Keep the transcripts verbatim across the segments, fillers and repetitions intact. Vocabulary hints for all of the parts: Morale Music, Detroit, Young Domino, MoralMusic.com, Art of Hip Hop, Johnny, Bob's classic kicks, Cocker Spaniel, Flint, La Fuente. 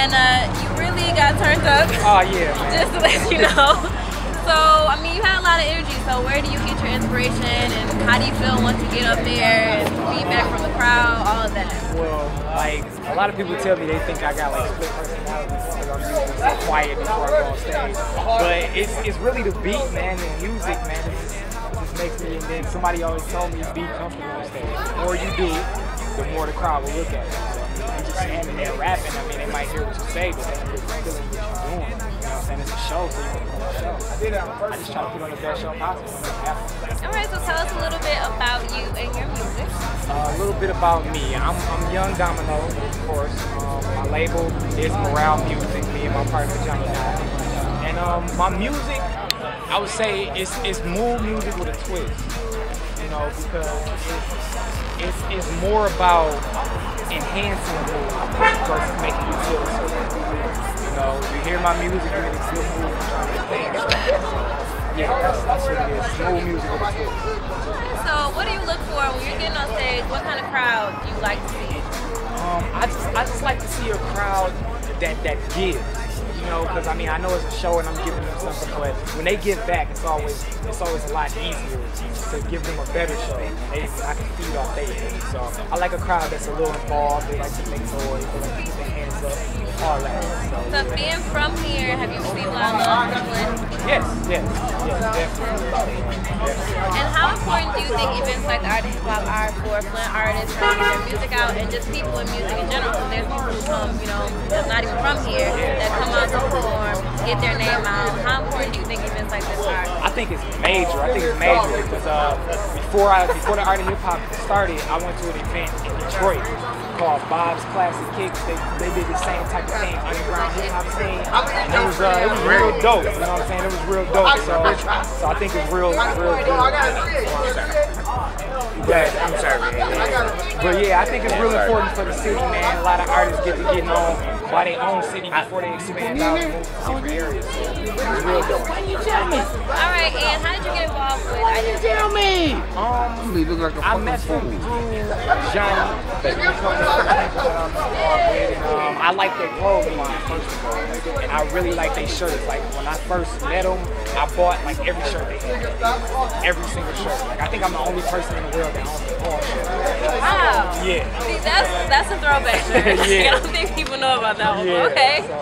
and uh, you really got turned up. Oh yeah, man. Just to let you know. So I mean, you had a lot of energy. So where do you get your inspiration, and how do you feel once you get up there, and feedback from the crowd, all of that? Well, like a lot of people tell me they think I got like split personality because I'm usually so quiet before I go on stage. But it's it's really the beat, man, and music, man. It's, makes me, and then somebody always told me, be comfortable on stage. The more you do, the more the crowd will look at you. So, I mean, I'm just standing there rapping. I mean, they might hear what you say, but they don't really feel what you're doing. You know what I'm saying? It's a show, so you want to put on a show. I just try to put on the best show possible. All right, so tell us a little bit about you and your music. Uh, a little bit about me. I'm, I'm Young Domino, of course. Um, my label is Morale Music, me and my partner Johnny. And um, my music, I would say it's it's more music with a twist, you know, because it's it's, it's more about enhancing the mood versus making you feel a certain way. You know, you hear my music, you really feel mood and trying to think. Yeah, that's, that's what it is. It's more music with a twist. So, what do you look for when you're getting on stage? What kind of crowd do you like to see? Um, I just I just like to see a crowd that that gives. You know, because I mean, I know it's a show and I'm giving them something, but when they give back, it's always it's always a lot easier to give them a better show. They, I can feed off their energy. So I like a crowd that's a little involved. They like to make noise. They like to keep their hands up. All that. So, so being from here, have you received a lot of love in Flint? Yes, yes, yes, definitely. Yes. And how important do you think events like the Art of Hip Hop are for Flint artists trying to get their music out, and just people in music in general? Because there's people who come, you know, that's not even from here, that come out. Perform, get their name out. How important do you think events like this are? I think it's major. I think it's major because uh, before I before the Art of Hip Hop started, I went to an event in Detroit called Bob's Classic Kicks. They they did the same type of thing underground hip hop scene. And it was uh, it was real dope. You know what I'm saying? It was real dope. So so I think it's real real good. Yeah, I'm sorry. But yeah, I think it's real important for the city, man. A lot of artists get to getting on by their own city before they expand out and move to different areas. It's real dope. All right, and how did you get involved with it? Why did you tell me? Um, I met him through Johnny. Um, I like their clothing line, first of all, and I really like their shirts. Like, when I first met them, I bought, like, every shirt they had. Every single shirt. Like, I think I'm the only person in the world that owns a Paul shirt. Wow. Yeah. See, that's, that's a throwback shirt. Yeah. I don't think people know about that one. Yeah. Okay. So,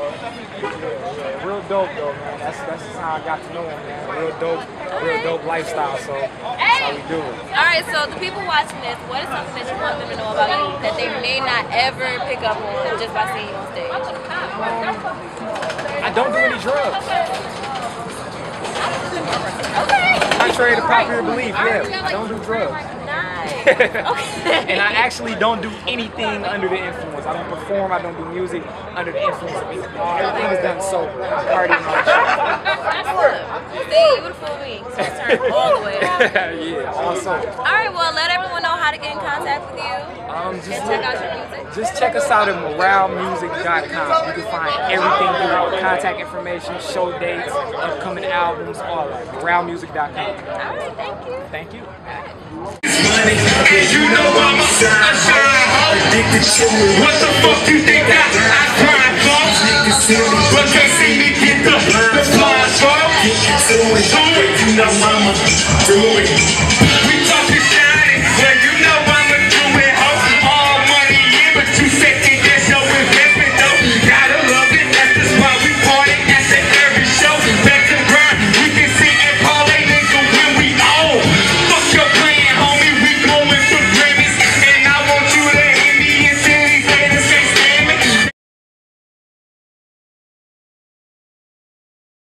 yeah, real dope, though, man. That's, that's just how I got to know him, man. Real dope. Real dope lifestyle, so that's how we do it. Alright, so the people watching this, what is something that you want them to know about you that they may not ever pick up on just by seeing you on stage? Um, I don't do any drugs. Okay. Contrary to popular belief, yeah, I don't do drugs. And I actually don't do anything under the influence. I don't perform, I don't do music under the influence of music. Everything is done sober. I'm partying on the show. See, you would fool me. So I turn all the way around. Yeah, all sober. Alright, well, let everyone know how to get in contact with you. Um, just and check out your music. Just check us out at Moral Music dot com. You can find everything through contact information, show dates, upcoming albums, all that. Moral Music dot com. Alright, thank you. Thank you. Money, and you know I'm a I shine hard. What the fuck you think I, I grind for? But they see me get the, the flies for. Do it, do it, you know mama, do it.